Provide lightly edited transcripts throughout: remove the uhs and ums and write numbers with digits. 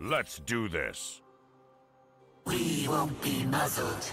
Let's do this. We won't be muzzled.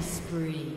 Killing spree.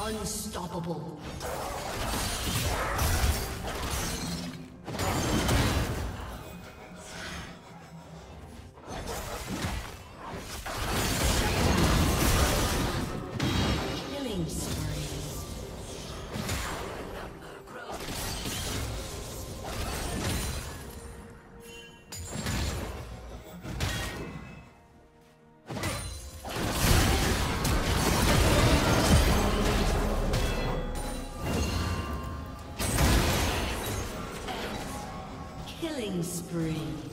Unstoppable. Killing spree.